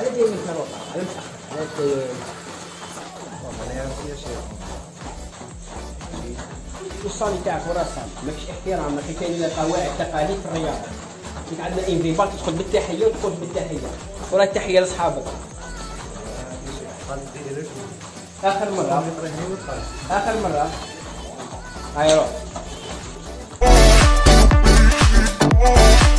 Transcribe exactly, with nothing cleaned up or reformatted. على دي كان وقع على على يا شيخ الصالي تاعك ورا الصالي ماكش احترام، ما كاين لا قواعد تقاليد في الرياضه. كي عندنا انضباط تدخل بالتحيه وتخرج بالتحيه، ورا التحيه لصحابك. اخر مره اخر مره هاي روح.